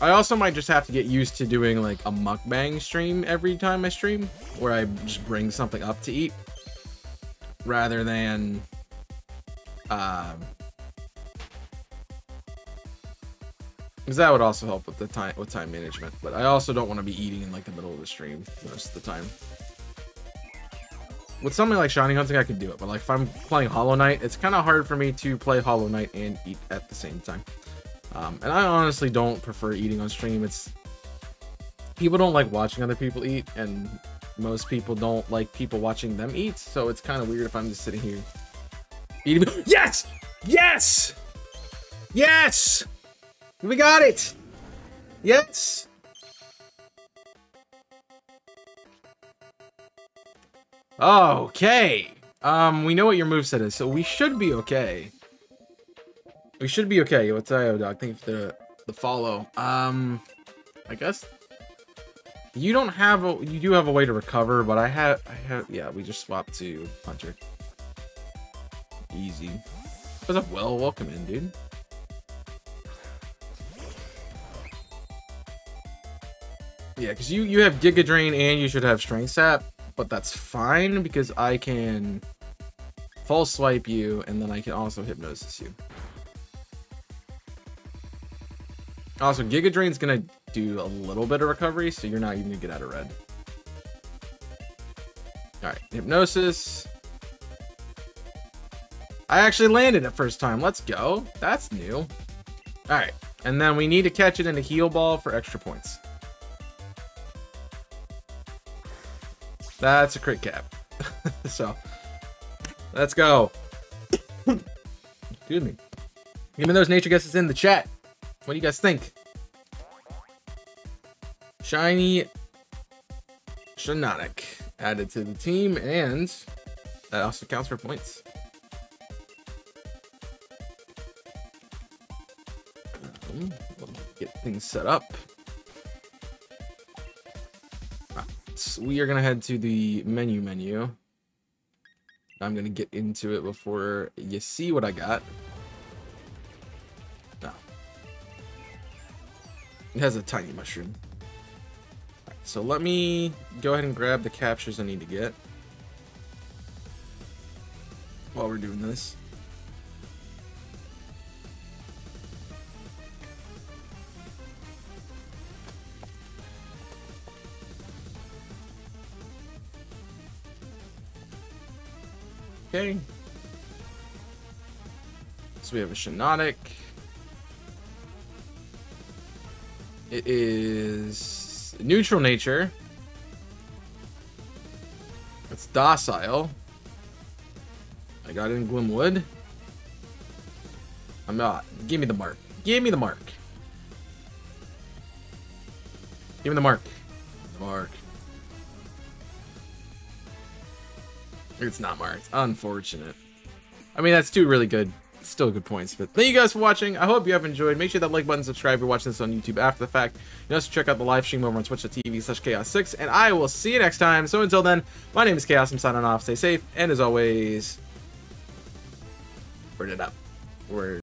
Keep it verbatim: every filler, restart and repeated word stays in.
I also might just have to get used to doing like a mukbang stream every time I stream, where I just bring something up to eat, rather than uh, because that would also help with the time with time management. But I also don't want to be eating in like the middle of the stream most of the time. With something like Shiny Hunting, I can do it, but like if I'm playing Hollow Knight, it's kind of hard for me to play Hollow Knight and eat at the same time. Um, and I honestly don't prefer eating on stream. It's people don't like watching other people eat, and most people don't like people watching them eat. So it's kind of weird if I'm just sitting here eating. Yes, yes, yes, we got it. Yes. Okay. Um, we know what your moveset is, so we should be okay. We should be okay. What's I O Dog? Thank you for the the follow. Um, I guess you don't have a you do have a way to recover, but I have I have yeah. We just swapped to Hunter. Easy. What's up, Will? Welcome in, dude. Yeah, because you you have Giga Drain and you should have Strength Sap. But that's fine because I can false swipe you and then I can also hypnosis you. Also, Giga Drain's gonna do a little bit of recovery, so you're not even gonna get out of red. Alright, hypnosis. I actually landed it first time. Let's go. That's new. Alright, and then we need to catch it in a heal ball for extra points. That's a crit cap. So, let's go. Excuse me. Even those nature guesses in the chat. What do you guys think? Shiny Shiinotic added to the team, and that also counts for points. Um, we'll get things set up. We are gonna head to the menu menu. I'm gonna get into it before you see what I got. No. It has a tiny mushroom. Right, so let me go ahead and grab the captures I need to get while we're doing this. Okay. So we have a Shiinotic. It is neutral nature. It's docile. I got it in Glimwood. I'm not. Give me the mark. Give me the mark. Give me the mark. The mark. It's not marked. Unfortunate. I mean, that's two really good, still good points. But thank you guys for watching. I hope you have enjoyed. Make sure that like button, subscribe if you're watching this on YouTube after the fact. You also check out the live stream over on twitch dot T V slash chaos six. And I will see you next time. So until then, my name is Chaos. I'm signing off. Stay safe. And as always, burn it up. We're